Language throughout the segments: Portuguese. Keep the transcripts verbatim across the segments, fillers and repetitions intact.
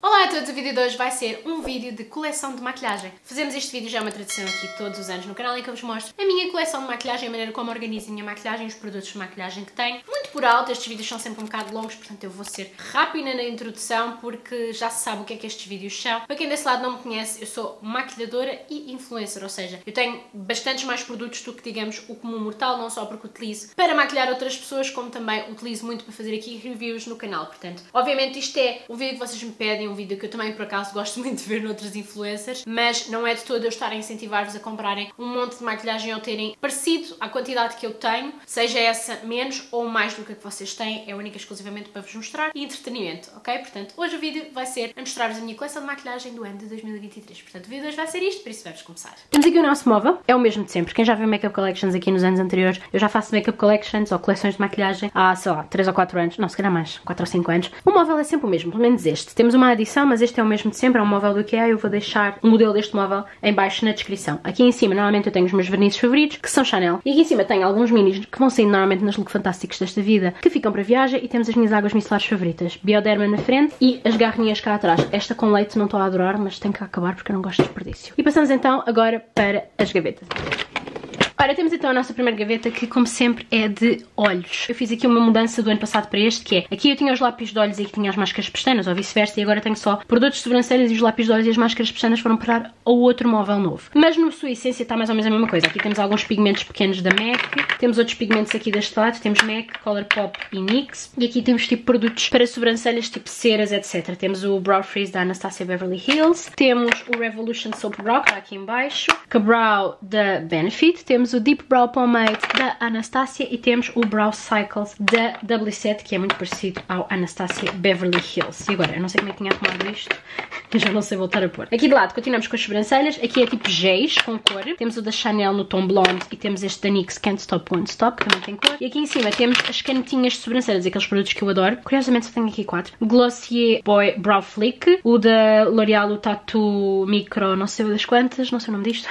Olá a todos, o vídeo de hoje vai ser um vídeo de coleção de maquilhagem. Fazemos este vídeo, já é uma tradição aqui todos os anos no canal, em que eu vos mostro a minha coleção de maquilhagem, a maneira como organizo a minha maquilhagem, os produtos de maquilhagem que tenho. Muito por alto, estes vídeos são sempre um bocado longos, portanto eu vou ser rápida na introdução, porque já se sabe o que é que estes vídeos são. Para quem desse lado não me conhece, eu sou maquilhadora e influencer, ou seja, eu tenho bastantes mais produtos do que, digamos, o comum mortal, não só porque utilizo para maquilhar outras pessoas, como também utilizo muito para fazer aqui reviews no canal. Portanto, obviamente isto é um vídeo que vocês me pedem, um vídeo que eu também por acaso gosto muito de ver noutros influencers, mas não é de todo eu estar a incentivar-vos a comprarem um monte de maquilhagem ou terem parecido à quantidade que eu tenho, seja essa menos ou mais do que a que vocês têm, é única e exclusivamente para vos mostrar e entretenimento, ok? Portanto, hoje o vídeo vai ser a mostrar-vos a minha coleção de maquilhagem do ano de dois mil e vinte e três, portanto o vídeo de hoje vai ser isto, por isso vamos começar. Temos aqui o nosso móvel, é o mesmo de sempre, quem já viu Makeup Collections aqui nos anos anteriores, eu já faço Makeup Collections ou coleções de maquilhagem há, sei lá, três ou quatro anos, não, se calhar mais, quatro ou cinco anos, o móvel é sempre o mesmo, pelo menos este, temos uma edição, mas este é o mesmo de sempre, é um móvel do IKEA, eu vou deixar o modelo deste móvel em baixo na descrição. Aqui em cima normalmente eu tenho os meus vernizes favoritos, que são Chanel, e aqui em cima tenho alguns minis que vão saindo normalmente nos Look Fantásticos desta vida, que ficam para viagem, e temos as minhas águas micelares favoritas, Bioderma na frente e as garrinhas cá atrás. Esta com leite não estou a adorar, mas tenho que acabar porque eu não gosto de desperdício. E passamos então agora para as gavetas. Ora, temos então a nossa primeira gaveta que, como sempre, é de olhos. Eu fiz aqui uma mudança do ano passado para este, que é, aqui eu tinha os lápis de olhos e aqui tinha as máscaras de pestanas, ou vice-versa, e agora tenho só produtos de sobrancelhas e os lápis de olhos e as máscaras de pestanas foram parar ao outro móvel novo. Mas, na sua essência, está mais ou menos a mesma coisa. Aqui temos alguns pigmentos pequenos da M A C, temos outros pigmentos aqui deste lado, temos M A C, Colourpop e N Y X, e aqui temos, tipo, produtos para sobrancelhas, tipo ceras, etcétera. Temos o Brow Freeze da Anastasia Beverly Hills, temos o Revolution Soap Brow, que está aqui em baixo, Cabrow da Benefit, temos o Deep Brow Pomade da Anastasia e temos o Brow Cycles da W sete, que é muito parecido ao Anastasia Beverly Hills. E agora, eu não sei como é que tinha arrumado isto, eu já não sei voltar a pôr. Aqui de lado, continuamos com as sobrancelhas, aqui é tipo géis, com cor. Temos o da Chanel no tom blonde e temos este da N Y X Can't Stop Won't Stop, que também tem cor. E aqui em cima temos as canetinhas de sobrancelhas, aqueles produtos que eu adoro. Curiosamente só tenho aqui quatro. Glossier Boy Brow Flick, o da L'Oreal, o Tattoo Micro, não sei das quantas, não sei o nome disto.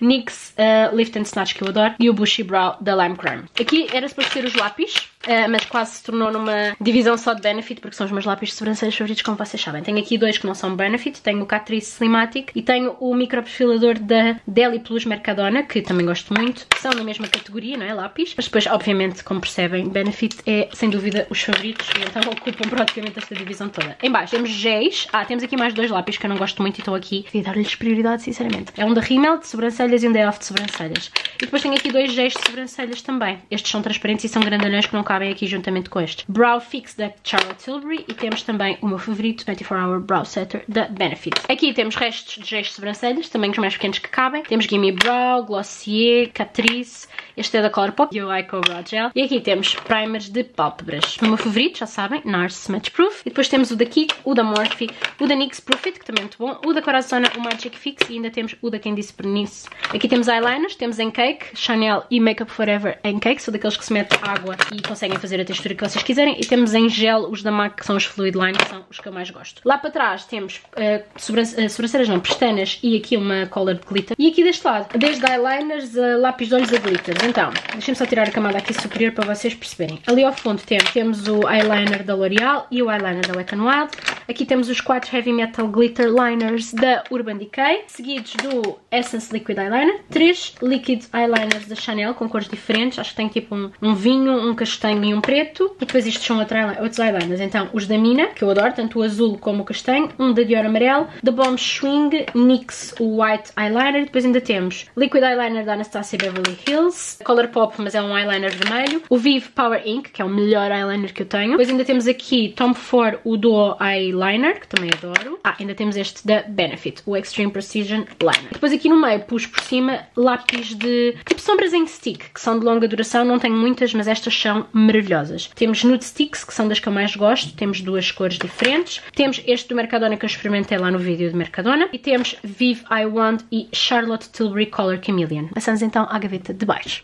N Y X uh, Lift and que eu adoro, e o Bushy Brow da Lime Crime. Aqui era suposto ser os lápis, mas quase se tornou numa divisão só de Benefit, porque são os meus lápis de sobrancelhas favoritos, como vocês sabem. Tenho aqui dois que não são Benefit, tenho o Catrice Slimatic e tenho o micro perfilador da Deli Plus Mercadona, que também gosto muito, são da mesma categoria, não é, lápis, mas depois, obviamente, como percebem, Benefit é, sem dúvida, os favoritos, e então ocupam praticamente esta divisão toda. Em baixo temos géis, ah, temos aqui mais dois lápis que eu não gosto muito e estou aqui a dar-lhes prioridade, sinceramente. É um da Rimmel de sobrancelhas e um da Elf de sobrancelhas. E depois tenho aqui dois géis de sobrancelhas também. Estes são transparentes e são grandalhões que não cabem aqui juntamente com este. Brow Fix da Charlotte Tilbury e temos também o meu favorito, vinte e quatro hour Brow Setter da Benefit. Aqui temos restos de géis de sobrancelhas, também os mais pequenos que cabem. Temos Gimme Brow, Glossier, Catrice, este é da Colourpop e o Ico Brow Gel. E aqui temos primers de pálpebras. O meu favorito, já sabem, Nars Match Proof. E depois temos o da Kiko, o da Morphe, o da N Y X Proof It, que também é muito bom, o da Corazona, o Magic Fix e ainda temos o da Quem Disse Bernice. Aqui temos eyeliners, temos em Cake, Chanel e Makeup Forever em Cake, são daqueles que se mete água e conseguem fazer a textura que vocês quiserem, e temos em gel os da M A C, que são os Fluid Line, que são os que eu mais gosto. Lá para trás temos uh, sobrancelhas, uh, sobrancelhas não, pestanas e aqui uma collar de glitter, e aqui deste lado, desde eyeliners a lápis de olhos a glitters. Então, deixem-me só tirar a camada aqui superior para vocês perceberem. Ali ao fundo temos, temos o eyeliner da L'Oreal e o eyeliner da Wet n Wild. Aqui temos os quatro Heavy Metal Glitter Liners da Urban Decay, seguidos do Essence Liquid Eyeliner, três Liquid Eyeliners da Chanel com cores diferentes, acho que tem tipo um, um vinho, um castanho e um preto, e depois estes são outros eyeliners, então os da Mina, que eu adoro, tanto o azul como o castanho, um da Dior amarelo, da Bomb Swing, N Y X o White Eyeliner, e depois ainda temos Liquid Eyeliner da Anastasia Beverly Hills, Colourpop, mas é um eyeliner vermelho, o Vive Power Ink, que é o melhor eyeliner que eu tenho, depois ainda temos aqui Tom Ford, o Duo Eyeliner Liner, que também adoro. Ah, ainda temos este da Benefit, o Extreme Precision Liner. Depois aqui no meio pus por cima lápis de tipo sombras em stick, que são de longa duração, não tenho muitas, mas estas são maravilhosas. Temos Nude Sticks, que são das que eu mais gosto, temos duas cores diferentes. Temos este do Mercadona, que eu experimentei lá no vídeo de Mercadona. E temos Vive I Want e Charlotte Tilbury Color Chameleon. Passamos então à gaveta de baixo.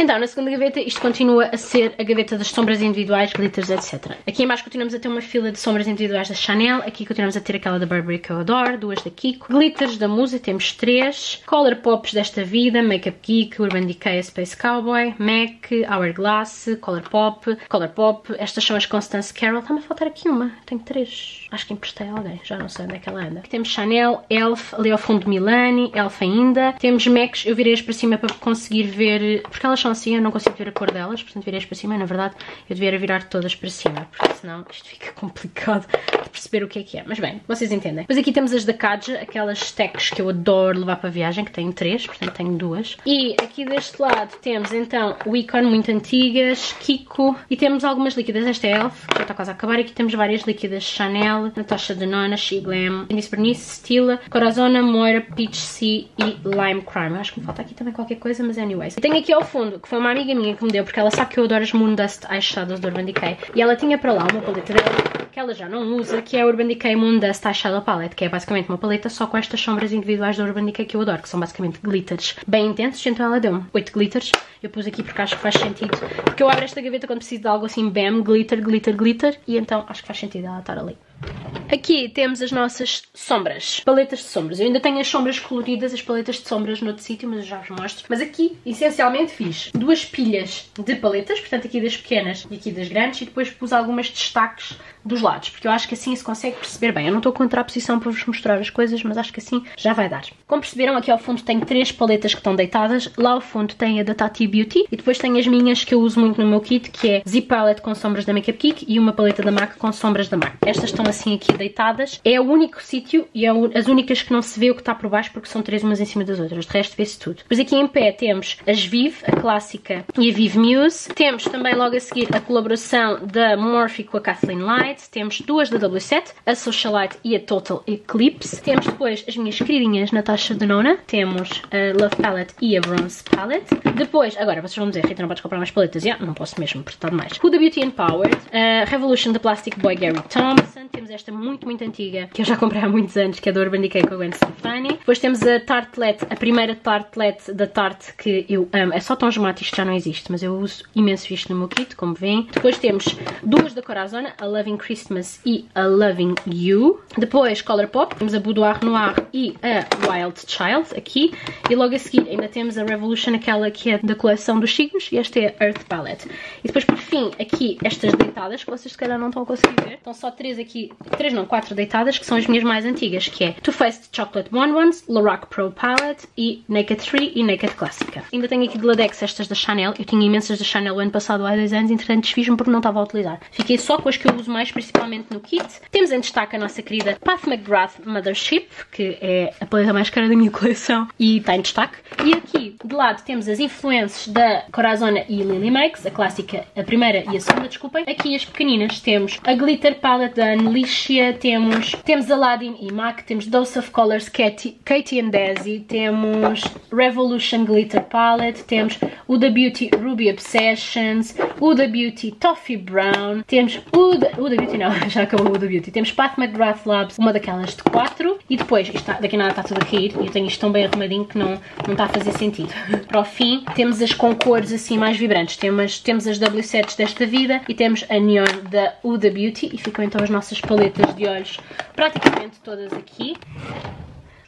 Então, na segunda gaveta, isto continua a ser a gaveta das sombras individuais, glitters, etcétera. Aqui em baixo continuamos a ter uma fila de sombras individuais da Chanel, aqui continuamos a ter aquela da Burberry que eu adoro, duas da Kiko, glitters da Musa, temos três, Color Pops desta vida, Makeup Geek, Urban Decay, Space Cowboy, M A C, Hourglass, Color Pop, Color Pop, estas são as Constance Carol, está-me a faltar aqui uma, tenho três... Acho que emprestei a alguém, já não sei onde é que ela anda. Aqui temos Chanel, Elf, ali ao fundo Milani, Elf ainda. Temos M A Cs, eu virei-as para cima para conseguir ver, porque elas são assim, eu não consigo ver a cor delas, portanto virei-as para cima e na verdade eu devia virar todas para cima, porque senão isto fica complicado de perceber o que é que é. Mas bem, vocês entendem. Depois aqui temos as da Kaja, aquelas techs que eu adoro levar para a viagem, que tenho três, portanto tenho duas. E aqui deste lado temos então o Icon, muito antigas, Kiko, e temos algumas líquidas, esta é Elf, que já está quase a acabar, e aqui temos várias líquidas Chanel, Natasha Denona, She Glam, Quem Disse Bernice, Stila, Corazona, Moira, Peach Sea e Lime Crime. Acho que me falta aqui também qualquer coisa, mas anyways. E tenho aqui ao fundo, que foi uma amiga minha que me deu, porque ela sabe que eu adoro as Moondust Eyeshadows da Urban Decay. E ela tinha para lá uma paleta dela, que ela já não usa, que é a Urban Decay Moondust Eyeshadow Palette, que é basicamente uma paleta só com estas sombras individuais da Urban Decay que eu adoro, que são basicamente glitters bem intensos. Então ela deu-me oito glitters. Eu pus aqui porque acho que faz sentido, porque eu abro esta gaveta quando preciso de algo assim, bam, glitter, glitter, glitter. E então acho que faz sentido ela estar ali. Aqui temos as nossas sombras, paletas de sombras. Eu ainda tenho as sombras coloridas, as paletas de sombras noutro sítio, mas eu já vos mostro. Mas aqui, essencialmente, fiz duas pilhas de paletas, portanto aqui das pequenas e aqui das grandes, e depois pus algumas destaques dos lados, porque eu acho que assim se consegue perceber bem. Eu não estou com contraposição para vos mostrar as coisas, mas acho que assim já vai dar. Como perceberam, aqui ao fundo tenho três paletas que estão deitadas, lá ao fundo tem a da Tati Beauty, e depois tenho as minhas que eu uso muito no meu kit, que é Z Palette com sombras da Makeup Geek e uma paleta da M A C com sombras da M A C. Estas estão assim aqui deitadas, é o único sítio e é as únicas que não se vê o que está por baixo, porque são três umas em cima das outras, de resto vê-se tudo. Depois aqui em pé temos as Vive, a clássica, e a Vive Muse. Temos também logo a seguir a colaboração da Morphe com a Kathleen Light, temos duas da W sete, a Socialite e a Total Eclipse. Temos depois as minhas queridinhas Natasha Denona, temos a Love Palette e a Bronze Palette. Depois, agora vocês vão dizer, Rita, não podes comprar mais paletas? Já, yeah, não posso mesmo, porque está demais. Huda Beauty and Powered, a Revolution da Plastic Boy Gary Thompson. Temos esta muito, muito antiga, que eu já comprei há muitos anos, que é da Urban Decay com a Gwen Stefani. Depois temos a Tartlet, a primeira Tartlet da Tarte, que eu amo. É só tons mate, isto já não existe, mas eu uso imenso isto no meu kit, como veem. Depois temos duas da Corazona, a Loving Christmas e a Loving You. Depois Colourpop, temos a Boudoir Noir e a Wild Child aqui. E logo a seguir ainda temos a Revolution, aquela que é da coleção dos signos, e esta é a Earth Palette. E depois por fim aqui estas deitadas, que vocês se calhar não estão a conseguir ver, estão só três aqui, três não, quatro deitadas, que são as minhas mais antigas, que é Too Faced Chocolate Bonbons, Lorac Pro Palette e Naked três e Naked Clássica. Ainda tenho aqui de Ladex estas da Chanel, eu tinha imensas da Chanel o ano passado há dois anos, entretanto desfiz-me porque não estava a utilizar. Fiquei só com as que eu uso mais, principalmente no kit. Temos em destaque a nossa querida Pat McGrath Mothership, que é a paleta mais cara da minha coleção e está em destaque. E aqui de lado temos as influences da Corazona e Lily Makes, a clássica, a primeira e a segunda, desculpem. Aqui as pequeninas temos a Glitter Palette da Anlicia, temos, temos Aladdin e M A C, temos Dose of Colors Katie, Katie and Desi, temos Revolution Glitter Palette, temos Huda Beauty Ruby Obsessions, Huda Beauty Toffee Brown, temos Huda, Huda Beauty não, já acabou Huda Beauty, temos Pat McGrath Labs, uma daquelas de quatro, e depois, isto está, daqui a nada está tudo a cair, e eu tenho isto tão bem arrumadinho que não, não está a fazer sentido. Para o fim, temos as com cores assim mais vibrantes, temos, temos as W sete desta vida e temos a Neon da Huda Beauty, e ficam então as nossas paletas de olhos praticamente todas aqui.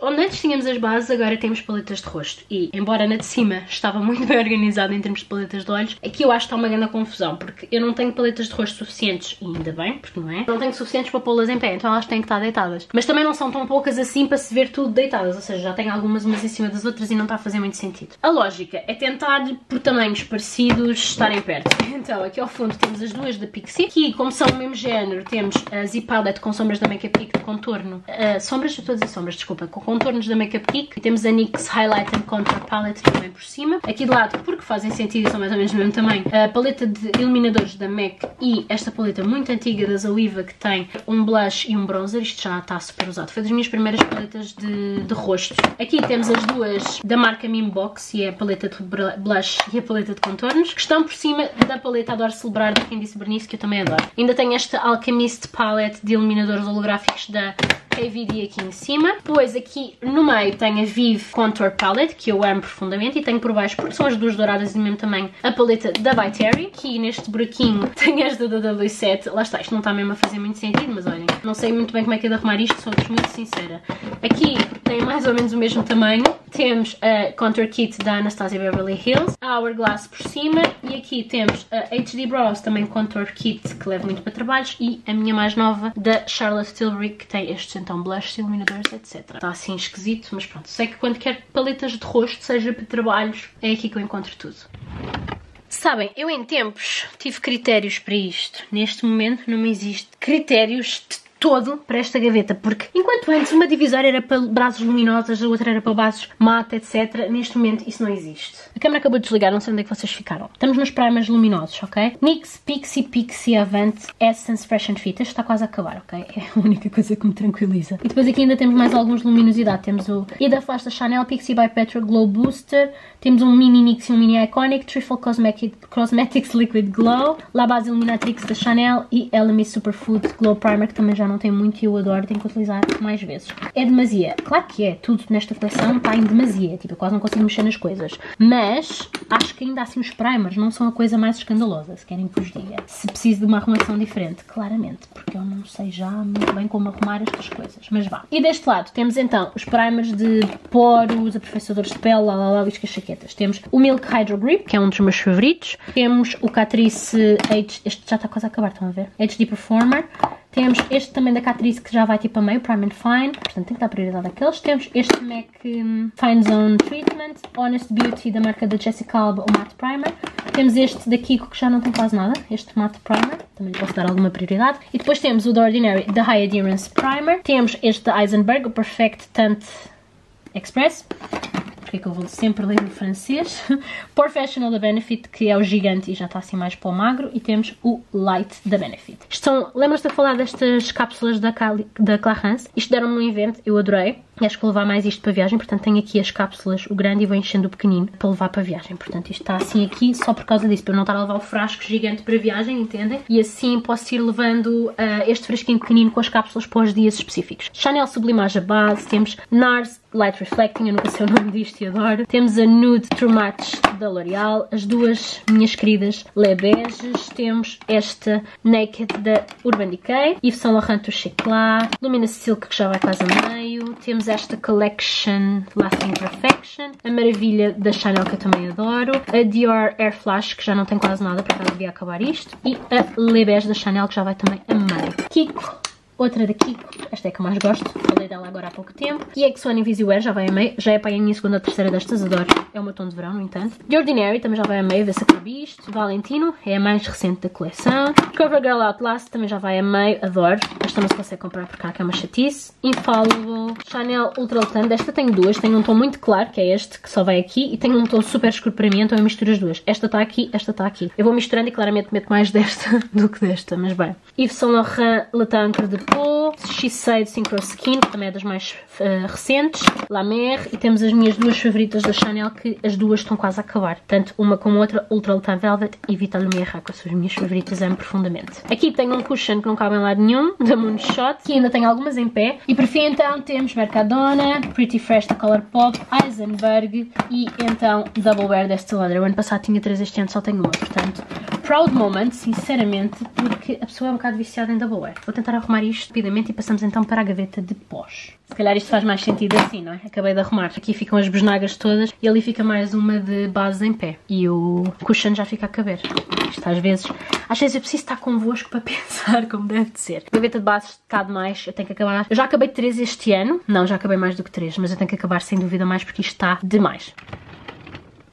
Onde antes tínhamos as bases, agora temos paletas de rosto. E, embora na de cima estava muito bem organizada em termos de paletas de olhos, aqui eu acho que está uma grande confusão, porque eu não tenho paletas de rosto suficientes, e ainda bem, porque não é? Não tenho suficientes para pô-las em pé, então elas têm que estar deitadas. Mas também não são tão poucas assim para se ver tudo deitadas, ou seja, já tenho algumas umas em cima das outras e não está a fazer muito sentido. A lógica é tentar, por tamanhos parecidos, estarem perto. Então, aqui ao fundo temos as duas da Pixie. Aqui, como são o mesmo género, temos a Z Palette com sombras da Makeup Geek de contorno. Uh, sombras, eu estou a dizer sombras, desculpa, com contornos da Makeup Geek, e temos a N Y X Highlight and Contour Palette também por cima. Aqui de lado, porque fazem sentido e são mais ou menos do mesmo tamanho, a paleta de iluminadores da M A C e esta paleta muito antiga das Oliva, que tem um blush e um bronzer. Isto já está super usado, foi das minhas primeiras paletas de, de rosto. Aqui temos as duas da marca Meme Box, e é a paleta de blush e a paleta de contornos, que estão por cima da paleta Adoro Celebrar da Quem Disse Bernice, que eu também adoro. Ainda tenho esta Alchemist Palette de iluminadores holográficos da a Vivi aqui em cima. Depois aqui no meio tenho a Vive Contour Palette, que eu amo profundamente, e tenho por baixo, porque são as duas douradas do mesmo tamanho, a paleta da By Terry. Aqui neste buraquinho tenho as da W sete. Lá está, isto não está mesmo a fazer muito sentido, mas olhem, não sei muito bem como é que é de arrumar isto, sou-vos muito sincera. Aqui tem mais ou menos o mesmo tamanho. Temos a Contour Kit da Anastasia Beverly Hills, a Hourglass por cima, e aqui temos a H D Brows, também Contour Kit, que levo muito para trabalhos, e a minha mais nova da Charlotte Tilbury, que tem estes então blushes, iluminadores, etcétera. Está assim esquisito, mas pronto, sei que quando quero paletas de rosto, seja para trabalhos, é aqui que eu encontro tudo. Sabem, eu em tempos tive critérios para isto. Neste momento não existe critérios de todo para esta gaveta, porque enquanto antes uma divisória era para bases luminosas, a outra era para bases mate, etcétera, neste momento isso não existe. A câmera acabou de desligar, não sei onde é que vocês ficaram. Estamos nos primers luminosos, ok? N Y X, Pixie, Pixie, Avante, Essence, Fresh and Fit. Este está quase a acabar, ok? É a única coisa que me tranquiliza. E depois aqui ainda temos mais alguns de luminosidade. Temos o Ida Flash da Chanel, Pixie by Petra Glow Booster, temos um Mini N Y X e um Mini Iconic, Trifle Cosmetic, Cosmetics Liquid Glow, La Base Illuminatrix da Chanel e L M A Superfood Glow Primer, que também já não tem muito e eu adoro, tenho que utilizar mais vezes. É demasia. Claro que é, tudo nesta coleção está em demasia, tipo, eu quase não consigo mexer nas coisas. Mas acho que ainda assim os primers não são a coisa mais escandalosa, se querem que os diga. Se preciso de uma arrumação diferente, claramente, porque eu não sei já muito bem como arrumar estas coisas, mas vá. E deste lado temos então os primers de poros, aperfeiçoadores de pele, lá, lá, lá, e as chaquetas. Temos o Milk Hydro Grip, que é um dos meus favoritos. Temos o Catrice H... Este já está quase a acabar, estão a ver? H D Performer. Temos este também da Catrice, que já vai tipo a meio, Prime and Fine, portanto tem que dar prioridade àqueles. Temos este M A C um, Fine Zone Treatment, Honest Beauty da marca da Jessica Alba, o Matte Primer. Temos este da Kiko, que já não tem quase nada, este Matte Primer, também posso dar alguma prioridade. E depois temos o da Ordinary, da High Adherence Primer. Temos este da Eisenberg, o Perfect Tint Express, porque é que eu vou sempre ler o francês. Professional da Benefit, que é o gigante e já está assim mais para o magro. E temos o Light da Benefit. Isto são, lembras-te de falar destas cápsulas da, Cali, da Clarins? Isto deram-me num evento, eu adorei. Acho que vou levar mais isto para a viagem, portanto tenho aqui as cápsulas, o grande, e vou enchendo o pequenino para levar para a viagem. Portanto isto está assim aqui só por causa disso, para eu não estar a levar o frasco gigante para a viagem, entendem? E assim posso ir levando uh, este frasquinho pequenino com as cápsulas para os dias específicos. Chanel Sublimage a base, temos Nars Light Reflecting, eu nunca sei o nome disto e adoro. Temos a Nude True Match da L'Oreal, as duas minhas queridas Le Beiges. Temos esta Naked da Urban Decay, Yves Saint Laurent do Chiclat, Luminous Silk, que já vai quase a meio. Temos esta Collection Lasting Perfection, a maravilha da Chanel, que eu também adoro, a Dior Air Flash, que já não tem quase nada, por acaso devia acabar isto, e a Le Beige da Chanel, que já vai também a meio. Kiko, outra da Kiko, esta é que eu mais gosto, falei dela agora há pouco tempo. E a X um Invisiwear já vai a meio, já é para a minha segunda ou terceira destas, adoro, é o meu tom de verão, no entanto. The Ordinary também já vai a meio, vê se acaba isto. Valentino é a mais recente da coleção. CoverGirl Outlast também já vai a meio, adoro, esta não se consegue comprar por cá, que é uma chatice. Infallible, Chanel Ultra Tan, desta tenho duas, tenho um tom muito claro, que é este, que só vai aqui, e tenho um tom super escuro para mim, então eu misturo as duas. Esta está aqui, esta está aqui. Eu vou misturando e claramente meto mais desta do que desta, mas bem. Yves Saint Laurent Le Tancre de Shiseido Synchro Skin, que também é das mais uh, recentes, La Mer, e temos as minhas duas favoritas da Chanel, que as duas estão quase a acabar, tanto uma como a outra, Ultra Lutin Velvet e Vital Lumière, que são as minhas favoritas, amo profundamente. Aqui tenho um cushion que não cabe em lado nenhum, da Moonshot, que ainda tenho algumas em pé, e por fim então temos Mercadona, Pretty Fresh da Colourpop, Eisenberg e então Double Wear da Estée Lauder. O ano passado tinha três, este ano só tenho uma, portanto, proud moment, sinceramente, porque a pessoa é um bocado viciada em Double Wear. Vou tentar arrumar isto rapidamente e passamos então para a gaveta de pós. Se calhar isto faz mais sentido assim, não é? Acabei de arrumar. Aqui ficam as besnagas todas e ali fica mais uma de base em pé. E o cushion já fica a caber. Isto às vezes... Às vezes eu preciso estar convosco para pensar como deve de ser. A gaveta de bases está demais, eu tenho que acabar... Eu já acabei três este ano. Não, já acabei mais do que três, mas eu tenho que acabar sem dúvida mais porque isto está demais.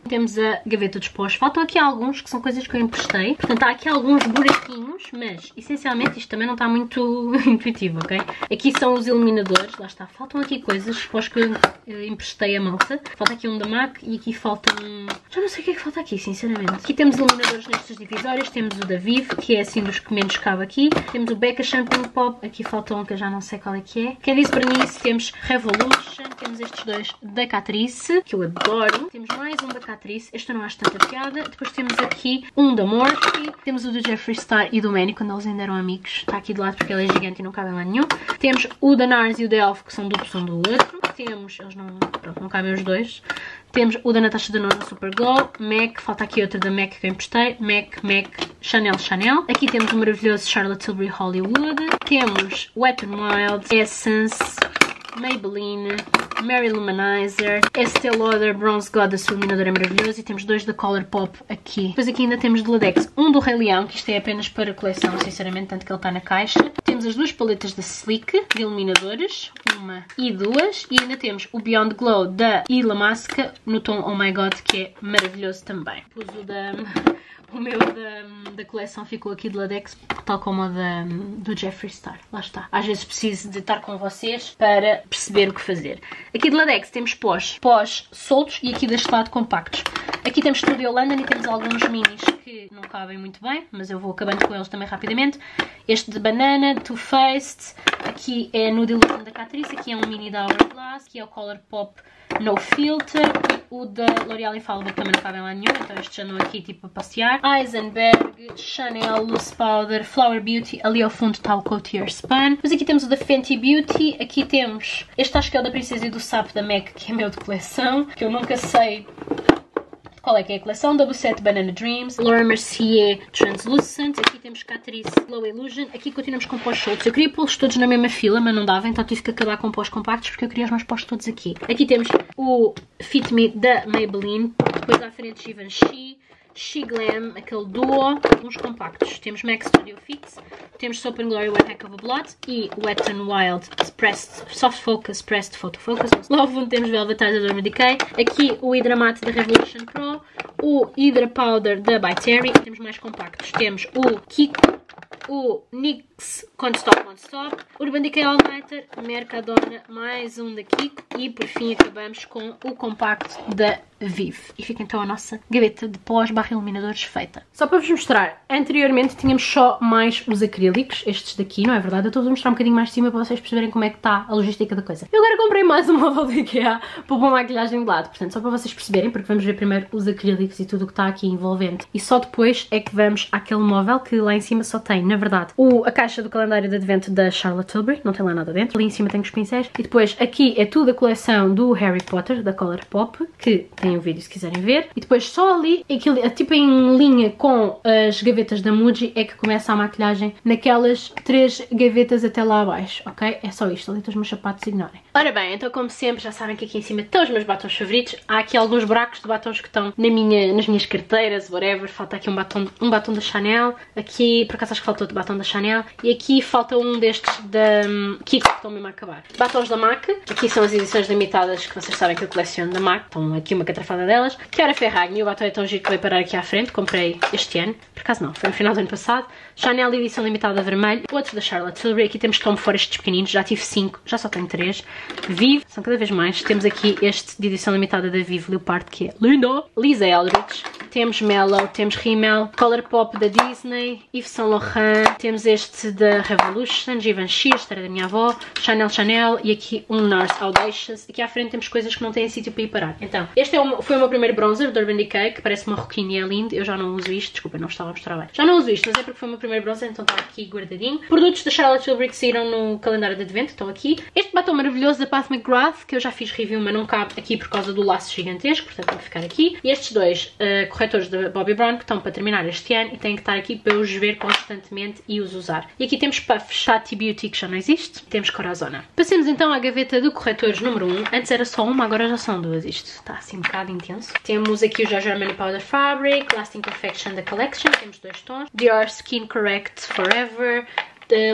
Temos a gaveta dos pós. Faltam aqui alguns que são coisas que eu emprestei. Portanto, há aqui alguns buraquinhos, mas essencialmente isto também não está muito intuitivo, ok? Aqui são os iluminadores, lá está. Faltam aqui coisas pós que eu emprestei a malta. Falta aqui um da M A C e aqui falta um... Já não sei o que é que falta aqui, sinceramente. Aqui temos iluminadores nestas divisórias. Temos o da Vive, que é assim dos que menos cabe aqui. Temos o Becca Champagne Pop. Aqui falta um que eu já não sei qual é que é. Quem Disse Bernice. Temos Revolution. Temos estes dois da Catrice, que eu adoro. Temos mais um da Catrice, este eu não acho tanta piada. Depois temos aqui um da Morphe. Temos o do Jeffree Star e do Manny, quando eles ainda eram amigos. Está aqui de lado porque ele é gigante e não cabe lá nenhum. Temos o da Nars e o da Elf, que são duplos um do outro. Temos, eles não, pronto, não cabem os dois. Temos o da Natasha Denona Super Glow, M A C, falta aqui outro da M A C que eu emprestei, M A C, M A C, Chanel, Chanel. Aqui temos o maravilhoso Charlotte Tilbury Hollywood. Temos Wet n Wild, Essence, Maybelline, Mary Luminizer, Estée Lauder Bronze Goddess, o iluminador é maravilhoso. E temos dois da Colourpop aqui. Depois aqui ainda temos de Ladex, um do Rei Leão, que isto é apenas para coleção, sinceramente, tanto que ele está na caixa. Temos as duas paletas da Sleek, de iluminadores, uma e duas. E ainda temos o Beyond Glow da Ila Masca, no tom Oh My God, que é maravilhoso também. Pus o da... O meu da, da coleção ficou aqui de Ladex, tal como o da, do Jeffree Star. Lá está. Às vezes preciso de estar com vocês para perceber o que fazer. Aqui de Ladex temos pós, pós soltos e aqui deste lado compactos. Aqui temos tudo de Holanda e temos alguns minis que não cabem muito bem, mas eu vou acabando com eles também rapidamente. Este de banana, Too Faced, aqui é no Dilution da Catrice, aqui é um mini da Hourglass, aqui é o Colourpop No Filter, e o da L'Oreal Infallible também não cabem lá nenhum, então estes andam aqui tipo a passear. Eisenberg, Chanel, Loose Powder, Flower Beauty, ali ao fundo está o Cotier Span. Depois aqui temos o da Fenty Beauty, aqui temos este, acho que é o da Princesa e do Sapo da M A C, que é meu de coleção, que eu nunca sei qual é que é a coleção. W sete Banana Dreams, Laura Mercier Translucent, aqui temos Catrice Glow Illusion, aqui continuamos com pós soltos. Eu queria pô-los todos na mesma fila, mas não dava, então tive que acabar com pós compactos porque eu queria os meus pós todos aqui. Aqui temos o Fit Me da Maybelline, depois à frente Givenchy, She Glam, aquele duo, uns compactos. Temos M A C Studio Fix, temos Soap and Glory One Heck of a Blot e Wet n Wild Pressed, Soft Focus, Pressed Photo Focus. Lá ao fundo temos Velvetizer da Urban Decay, aqui o Hydra Matte da Revolution Pro, o Hydra Powder da By Terry e temos mais compactos. Temos o Kiko, o N Y X Constop Constop, Urban Decay All Nighter, Mercadona, mais um da Kiko e por fim acabamos com o compacto da Vive. E fica então a nossa gaveta de pós barra iluminadores feita. Só para vos mostrar, anteriormente tínhamos só mais os acrílicos, estes daqui, não é verdade? Eu estou-vos a mostrar um bocadinho mais de cima para vocês perceberem como é que está a logística da coisa. Eu agora comprei mais um móvel do IKEA para pôr maquilhagem de lado, portanto só para vocês perceberem, porque vamos ver primeiro os acrílicos e tudo o que está aqui envolvente e só depois é que vamos àquele móvel que lá em cima só tem, na verdade, o, a caixa do calendário de advento da Charlotte Tilbury, não tem lá nada dentro, ali em cima tem os pincéis e depois aqui é tudo a coleção do Harry Potter, da Colourpop, que tem um vídeo se quiserem ver, e depois só ali, aquilo, tipo em linha com as gavetas da Muji, é que começa a maquilhagem naquelas três gavetas até lá abaixo, ok? É só isto, ali estão os meus sapatos, ignorem. Ora bem, então como sempre, já sabem que aqui em cima estão os meus batons favoritos, há aqui alguns buracos de batons que estão na minha, nas minhas carteiras, whatever, falta aqui um batom, um batom da Chanel, aqui, por acaso acho que falta outro batom da Chanel, e aqui falta um destes da um, Kiko, que estão mesmo a acabar. Batons da M A C, aqui são as edições limitadas que vocês sabem que eu coleciono da M A C, estão aqui uma catrafada delas. Chiara Ferragni, o batom é tão giro que veio parar aqui à frente, comprei este ano, por acaso não, foi no final do ano passado. Chanel edição limitada vermelho, outros da Charlotte Tilbury, aqui temos Tom Ford, estes pequeninos, já tive cinco, já só tenho três. Vive, são cada vez mais, temos aqui este de edição limitada da Vive Leopard, que é lindo. Lisa Eldridge, temos Mellow, temos Rimmel, Colourpop da Disney, Yves Saint Laurent, temos este da Revolution, Givenchy, esta era da minha avó, Chanel Chanel e aqui um Nars Audacious. Aqui à frente temos coisas que não têm sítio para ir parar. Então, este é o, foi o meu primeiro bronzer, do Urban Decay, que parece uma roquinha e é lindo. Eu já não uso isto, desculpa, não estava a mostrar bem. Já não uso isto, mas é porque foi o meu primeiro bronzer, então está aqui guardadinho. Produtos da Charlotte Tilbury que saíram no calendário de advento, estão aqui. Este batom maravilhoso da Pat McGrath, que eu já fiz review, mas não cabe aqui por causa do laço gigantesco, portanto vou ficar aqui. E estes dois uh, corretores da Bobbi Brown, que estão para terminar este ano e têm que estar aqui para os ver constantemente e os usar. E aqui temos puffs, Tati Beauty, que já não existe, temos Corazona. Passemos então à gaveta do corretores número um. Antes era só uma, agora já são duas. Isto está assim um bocado intenso. Temos aqui o Giorgio Armani Powder Fabric, Lasting Perfection da Collection, temos dois tons, Dior Skin Correct Forever,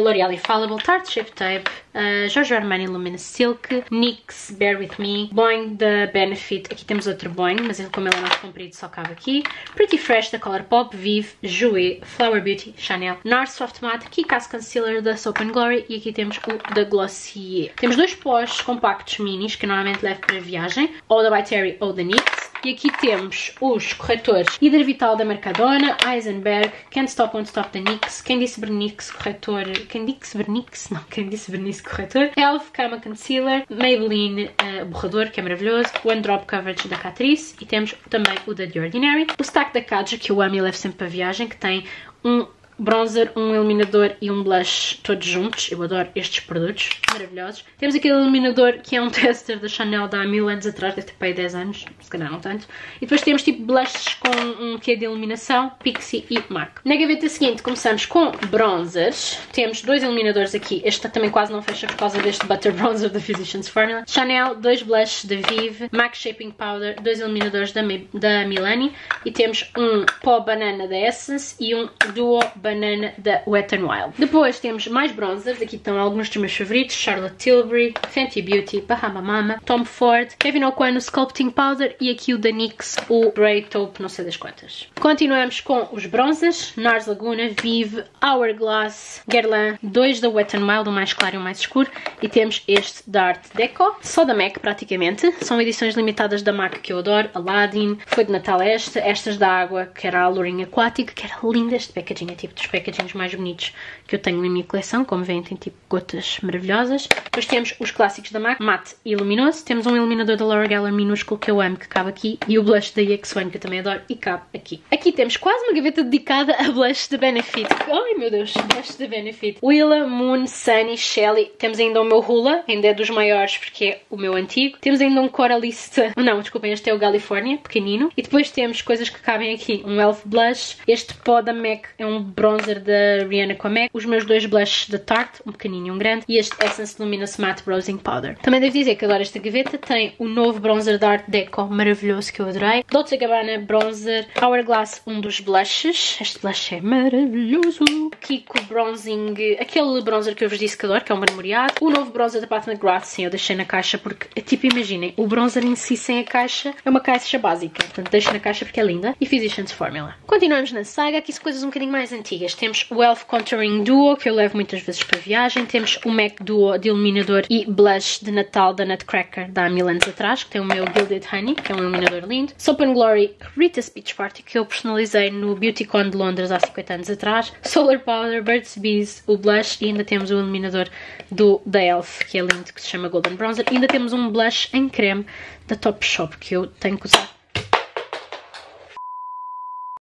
L'Oreal Infallible, Tarte Shape Tape, uh, Giorgio Armani Luminous Silk, N Y X Bear With Me, Boing da Benefit, aqui temos outro Boing, mas ele, como ele é mais comprido, só cabe aqui, Pretty Fresh da Colourpop, Vive, Jouer, Flower Beauty, Chanel, Nars Soft Matte, Kikaz Concealer da Soap and Glory e aqui temos o da Glossier. Temos dois pós compactos minis que eu normalmente levo para viagem, ou da By Terry ou da N Y X. E aqui temos os corretores Hidra Vital da Mercadona, Eisenberg, Can't Stop Won't Stop da NYX, Quem Disse Bernice corretor, Quem Disse Bernice, não, Quem Disse Bernice corretor, Elf Cama Concealer, Maybelline uh, borrador, que é maravilhoso, One Drop Coverage da Catrice, e temos também o da The Ordinary, o stack da Kaja, que eu amo e levo sempre para viagem, que tem um bronzer, um iluminador e um blush todos juntos. Eu adoro estes produtos, maravilhosos. Temos aquele iluminador que é um tester da Chanel de há mil anos atrás, deve ter para aí dez anos, se calhar não tanto. E depois temos tipo blushes com um quê de iluminação, Pixie e MAC. Na gaveta seguinte começamos com bronzers. Temos dois iluminadores aqui, este também quase não fecha por causa deste Butter Bronzer da Physicians Formula. Chanel, dois blushes da Vive, MAC Shaping Powder, dois iluminadores da, da Milani. E temos um pó banana da Essence e um duo banana da Wet n Wild. Depois temos mais bronzers, aqui estão alguns dos meus favoritos, Charlotte Tilbury, Fenty Beauty, Bahama Mama, Tom Ford, Kevin O'Quano Sculpting Powder e aqui o da NYX, o Grey Taupe, não sei das quantas. Continuamos com os bronzers, Nars Laguna, Vive, Hourglass, Guerlain, dois da Wet n Wild, o mais claro e o mais escuro, e temos este da Art Deco, só da MAC praticamente, são edições limitadas da MAC que eu adoro, Aladdin, foi de Natal esta, estas da água, que era a Alluring Aquática, que era linda, este packaging é tipo dos packagings mais bonitos que eu tenho na minha coleção, como veem tem tipo gotas maravilhosas. Depois temos os clássicos da MAC, matte e luminoso, temos um iluminador da L'Oreal minúsculo que eu amo, que cabe aqui, e o blush da E X um que eu também adoro e cabe aqui. Aqui temos quase uma gaveta dedicada a blush de Benefit, ai meu Deus, blush de Benefit, Willa, Moon, Sunny, Shelly, temos ainda o meu Hula, ainda é dos maiores porque é o meu antigo, temos ainda um Coralista, não, desculpem, este é o California, pequenino, e depois temos coisas que cabem aqui, um Elf blush, este pó da MAC é um bronzer da Rihanna com a MAC, os meus dois blushes da Tarte, um pequenininho e um grande, e este Essence Luminous Matte Browsing Powder. Também devo dizer que agora esta gaveta tem o novo bronzer da Art Deco, maravilhoso, que eu adorei, Dolce and Gabbana bronzer, Hourglass, um dos blushes, este blush é maravilhoso, Kiko bronzing, aquele bronzer que eu vos disse que adoro, que é um marmoreado, o novo bronzer da Pat McGrath, sim, eu deixei na caixa porque, tipo, imaginem, o bronzer em si sem a caixa é uma caixa básica, portanto deixo na caixa porque é linda, e Physicians Formula. Continuamos na saga, aqui são coisas um bocadinho mais antigas. Temos o Elf Contouring Duo, que eu levo muitas vezes para viagem. Temos o MAC Duo de iluminador e blush de Natal da Nutcracker, da há mil anos atrás, que tem o meu Gilded Honey, que é um iluminador lindo. Soap and Glory Rita's Beach Party, que eu personalizei no Beautycon de Londres há cinquenta anos atrás. Solar Powder, Birds Bees, o blush, e ainda temos o iluminador do, da Elf, que é lindo, que se chama Golden Bronzer. E ainda temos um blush em creme da Topshop, que eu tenho que usar.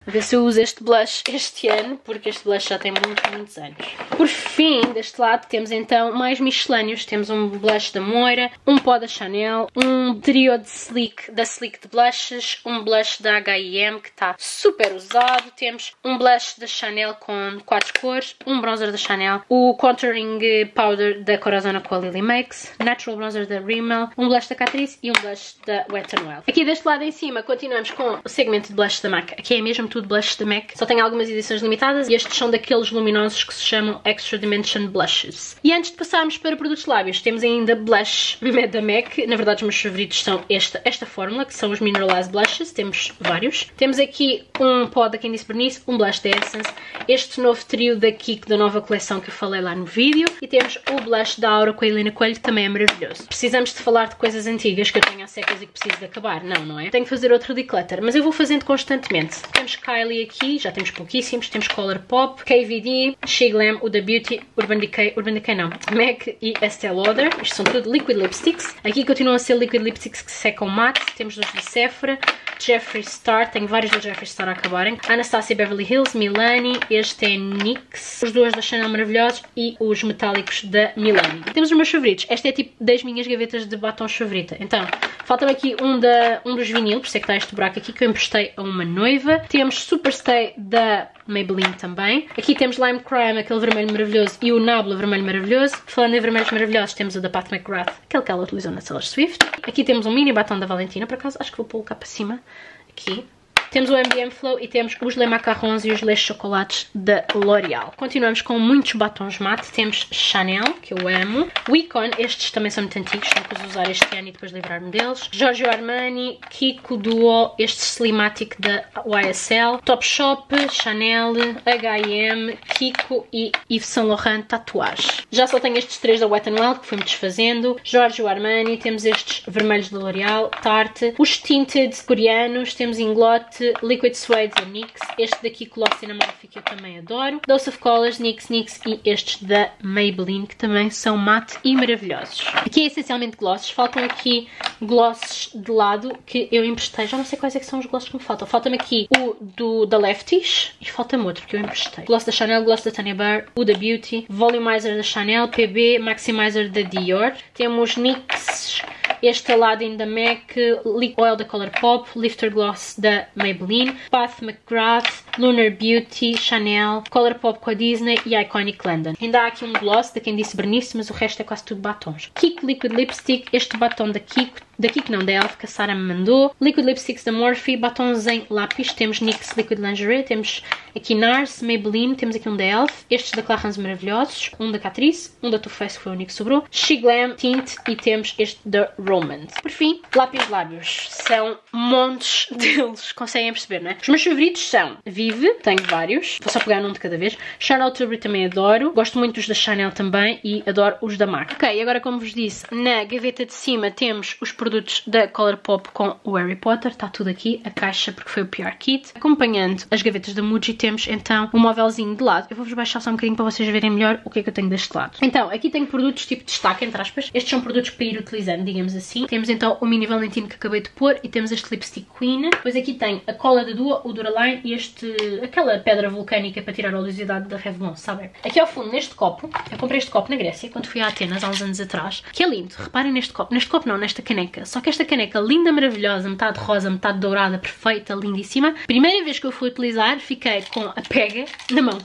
A ver se eu uso este blush este ano, porque este blush já tem muitos, muitos anos. Por fim, deste lado temos então mais miscelâneos. Temos um blush da Moira, um pó da Chanel, um trio de Sleek, da Sleek de blushes, um blush da H e M que está super usado. Temos um blush da Chanel com quatro cores, um bronzer da Chanel, o contouring powder da Corazona com a Lily Makes, natural bronzer da Rimmel, um blush da Catrice e um blush da Wet n Wild. Aqui deste lado em cima continuamos com o segmento de blush da MAC. Aqui é mesmo tudo blush da MAC, só tem algumas edições limitadas e estes são daqueles luminosos que se chamam Extra Dimension Blushes. E antes de passarmos para produtos lábios, temos ainda blush da MAC, na verdade os meus favoritos são esta, esta fórmula, que são os Mineralized Blushes, temos vários. Temos aqui um pó da Quem Disse Bernice, um blush da Essence, este novo trio da Kiko da nova coleção que eu falei lá no vídeo, e temos o blush da Aura com a Helena Coelho, que também é maravilhoso. Precisamos de falar de coisas antigas que eu tenho há séculos e que preciso de acabar, não, não é? Tenho que fazer outro declutter, mas eu vou fazendo constantemente. Temos Kylie aqui, já temos pouquíssimos, temos Colourpop, K V D, She Glam, Huda Beauty, Urban Decay, Urban Decay não, MAC e Estée Lauder, isto são tudo Liquid Lipsticks, aqui continuam a ser Liquid Lipsticks que secam matte, temos dois de Sephora, Jeffree Star, tenho vários da Jeffree Star a acabarem, Anastasia Beverly Hills, Milani, este é NYX, os dois da Chanel maravilhosos e os metálicos da Milani. Temos os meus favoritos, esta é tipo das minhas gavetas de batons favorita, então falta-me aqui um, da, um dos vinil, por isso é que está este buraco aqui que eu emprestei a uma noiva. Temos Superstay da Maybelline também. Aqui temos Lime Crime, aquele vermelho maravilhoso, e o Nabla vermelho maravilhoso. Falando em vermelhos maravilhosos, temos o da Pat McGrath, aquele que ela utilizou na Taylor Swift. Aqui temos um mini batom da Valentina, por acaso acho que vou pôr cá para cima, aqui. Temos o M B M Flow e temos os Le Macarons e os Le Chocolates da L'Oreal. Continuamos com muitos batons mate. Temos Chanel, que eu amo. Wicon, estes também são muito antigos, não posso usar este ano e depois livrar-me deles. Giorgio Armani, Kiko Duo, este Slimatic da Y S L. Topshop, Chanel, H e M, Kiko e Yves Saint Laurent Tatuage. Já só tenho estes três da Wet n Wild, que fui-me desfazendo. Giorgio Armani, temos estes vermelhos da L'Oreal, Tarte. Os tinted coreanos, temos Inglot, Liquid Suede da NYX. Este daqui, Glossier na Morphe, que eu também adoro. Dose of Colors, NYX, NYX e estes da Maybelline, que também são mate e maravilhosos. Aqui é essencialmente glosses. Faltam aqui glosses de lado que eu emprestei. Já não sei quais é que são os glosses que me faltam. Falta-me aqui o do, da Lefties e falta-me outro que eu emprestei. Gloss da Chanel, gloss da Tanya Barr, Huda Beauty, Volumizer da Chanel, P B, Maximizer da Dior. Temos NYX, este Aladdin da MAC, Lip Oil da Colourpop, Lifter Gloss da Maybelline, Pat McGrath, Lunar Beauty, Chanel, Colourpop com a Disney e Iconic London. Ainda há aqui um gloss da Quem Disse Bernice, mas o resto é quase tudo batons. Kiko Liquid Lipstick, este batom da Kiko, da Kiko não, da Elf, que a Sara me mandou. Liquid Lipsticks da Morphe, batons em lápis, temos NYX Liquid Lingerie, temos aqui Nars, Maybelline, temos aqui um da Elf, estes da Clarins maravilhosos, um da Catrice, um da Too Faced, que foi o único que sobrou, She Glam, Tint e temos este da Roman. Por fim, lápis lábios. São montes deles, conseguem perceber, não é? Os meus favoritos são Vive, tenho vários, vou só pegar um de cada vez. Charlotte Tilbury também adoro, gosto muito dos da Chanel também e adoro os da MAC. Ok, agora como vos disse, na gaveta de cima temos os produtos produtos da Colourpop com o Harry Potter, está tudo aqui, a caixa porque foi o pior kit. Acompanhando as gavetas da Muji temos então um móvelzinho de lado. Eu vou-vos baixar só um bocadinho para vocês verem melhor o que é que eu tenho deste lado. Então, aqui tenho produtos tipo destaque, entre aspas. Estes são produtos para ir utilizando, digamos assim. Temos então o mini Valentino que acabei de pôr e temos este Lipstick Queen. Depois aqui tem a cola da Duo, o Duraline e este, aquela pedra vulcânica para tirar a oleosidade da Revlon, sabem? Aqui ao fundo, neste copo, eu comprei este copo na Grécia quando fui a Atenas há uns anos atrás, que é lindo. Reparem neste copo, neste copo não, nesta caneca. Só que esta caneca linda, maravilhosa, metade rosa, metade dourada, perfeita, lindíssima. Primeira vez que eu fui utilizar, fiquei com a pega na mão.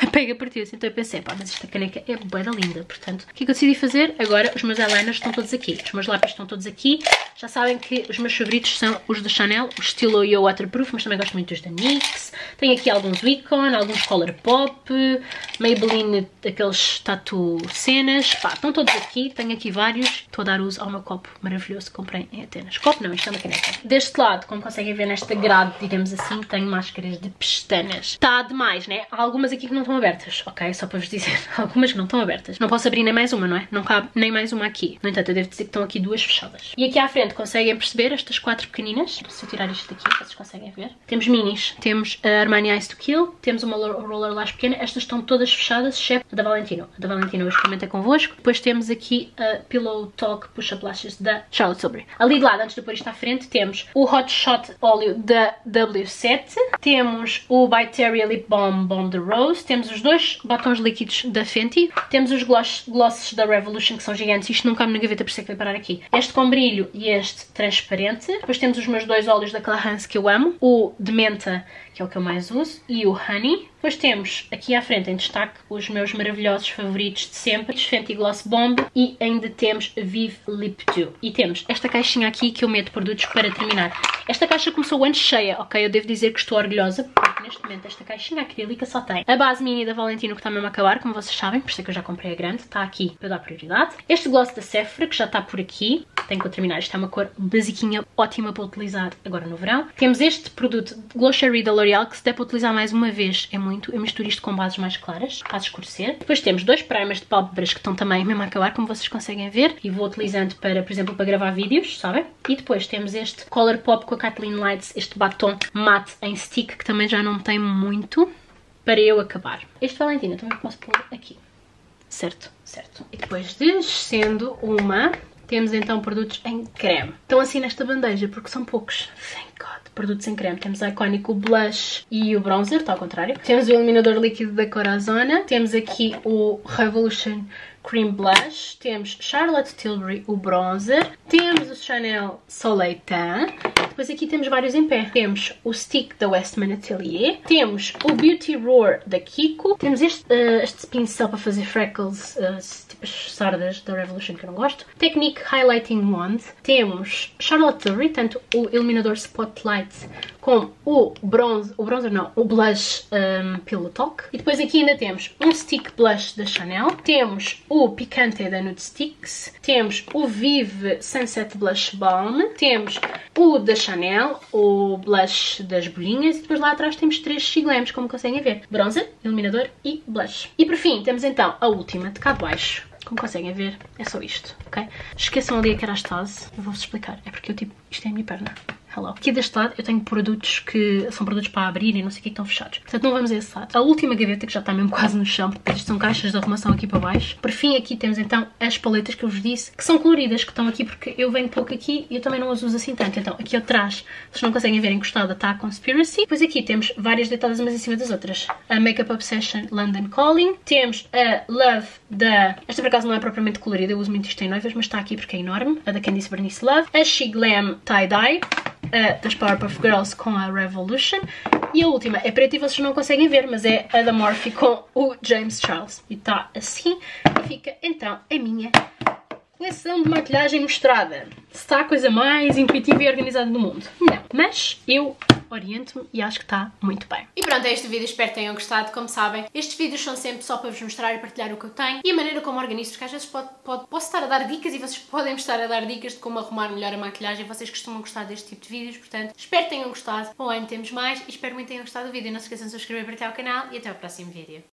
A pega partiu-se, então eu pensei, pá, mas esta caneca é bué da linda, portanto, o que é que eu decidi fazer? Agora os meus eyeliners estão todos aqui, os meus lápis estão todos aqui, já sabem que os meus favoritos são os da Chanel, o estilo e o waterproof, mas também gosto muito dos da NYX, tenho aqui alguns Wicon, alguns Colourpop, Maybelline, aqueles tatu cenas, pá, estão todos aqui, tenho aqui vários, estou a dar uso ao meu copo maravilhoso que comprei em Atenas. Copo não, isto é uma caneca. Deste lado, como conseguem ver nesta grade, digamos assim, tenho máscaras de pestanas. Está demais, né? Há algumas aqui que não estão abertas, ok? Só para vos dizer, algumas que não estão abertas. Não posso abrir nem mais uma, não é? Não cabe nem mais uma aqui. No entanto, eu devo dizer que estão aqui duas fechadas. E aqui à frente conseguem perceber estas quatro pequeninas. Se eu tirar isto daqui, vocês conseguem ver. Temos minis, temos a Armani Eyes to Kill, temos uma Roller Lash pequena. Estas estão todas fechadas, excepto a da Valentino. A da Valentino eu experimentei convosco. Depois temos aqui a Pillow Talk Push-Up Lashes da Charlotte Tilbury. Ali de lado, antes de eu pôr isto à frente, temos o Hot Shot Óleo da W sete. Temos o By Terry Lip Balm Balm The Rose, temos os dois batons líquidos da Fenty, temos os gloss, glosses da Revolution que são gigantes, isto não cabe na gaveta por isso é que vai parar aqui, este com brilho e este transparente, depois temos os meus dois óleos da Clarins que eu amo, o de menta que é o que eu mais uso e o Honey, depois temos aqui à frente em destaque os meus maravilhosos favoritos de sempre, Fenty Gloss Bomb e ainda temos Vive Lip Dew e temos esta caixinha aqui que eu meto produtos para terminar. Esta caixa começou antes cheia, ok, eu devo dizer que estou orgulhosa porque neste momento esta caixinha acrílica só tem a base mini da Valentino que está mesmo a acabar, como vocês sabem, por isso é que eu já comprei a grande, está aqui para eu dar prioridade. Este gloss da Sephora, que já está por aqui, tenho que terminar, isto é uma cor basiquinha, ótima para utilizar agora no verão. Temos este produto Glow Cherry da L'Oreal, que se der para utilizar mais uma vez é muito, eu misturo isto com bases mais claras, para escurecer. Depois temos dois primers de pálpebras que estão também mesmo a acabar, como vocês conseguem ver, e vou utilizando para, por exemplo, para gravar vídeos, sabem? E depois temos este Colourpop com a Kathleen Lights, este batom matte em stick, que também já não tem muito para eu acabar. Este Valentino também posso pôr aqui, certo? Certo. E depois descendo uma, temos então produtos em creme. Estão assim nesta bandeja porque são poucos. Thank God. Produtos em creme. Temos a icónica, o blush e o bronzer, está ao contrário. Temos o iluminador líquido da Corazona. Temos aqui o Revolution Cream Blush, temos Charlotte Tilbury, o bronzer, temos o Chanel Soleil Tan, depois aqui temos vários em pé. Temos o Stick da Westman Atelier, temos o Beauty Roar da Kiko, temos este, uh, este pincel para fazer freckles, uh, tipo as sardas da Revolution que eu não gosto, Technique Highlighting Wand, temos Charlotte Tilbury, tanto o iluminador Spotlight com o bronze, o bronzer não, o blush um, pelo toque. E depois aqui ainda temos um Stick Blush da Chanel, temos o Picante da Nude Sticks, temos o Vive Sunset Blush Balm, temos o da Chanel, o blush das bolinhas, e depois lá atrás temos três chiclemes, como conseguem ver, bronzer, iluminador e blush. E por fim temos então a última de cá de baixo. Como conseguem ver, é só isto, ok? Esqueçam ali a Kerastase, eu vou-vos explicar. É porque eu tipo, isto é a minha perna. Hello. Aqui deste lado eu tenho produtos que são produtos para abrir e não sei o que estão fechados. Portanto, não vamos a esse lado. A última gaveta que já está mesmo quase no chão, porque isto são caixas de arrumação aqui para baixo. Por fim, aqui temos então as paletas que eu vos disse, que são coloridas, que estão aqui porque eu venho pouco aqui e eu também não as uso assim tanto. Então, aqui atrás, vocês não conseguem ver encostada, está a Conspiracy. Depois aqui temos várias deitadas umas em cima das outras. A Makeup Obsession London Calling. Temos a Love da... Esta por acaso não é propriamente colorida, eu uso muito isto em noivas, mas está aqui porque é enorme. A da Quem Disse Bernice Love. A She Glam Tie Dye. Uh, das Powerpuff Girls com a Revolution. E a última é preta e vocês não conseguem ver, mas é a da Morphe com o James Charles. E está assim. E fica então a minha coleção de maquilhagem mostrada. Se está a coisa mais intuitiva e organizada do mundo. Não, mas eu oriento-me e acho que está muito bem. E pronto, é este vídeo, espero que tenham gostado. Como sabem, estes vídeos são sempre só para vos mostrar e partilhar o que eu tenho e a maneira como organizo, porque às vezes pode, pode, posso estar a dar dicas e vocês podem estar a dar dicas de como arrumar melhor a maquilhagem. Vocês costumam gostar deste tipo de vídeos, portanto, espero que tenham gostado. Bom ano, temos mais e espero muito que tenham gostado do vídeo. Não se esqueçam de se inscrever para até ao canal e até ao próximo vídeo.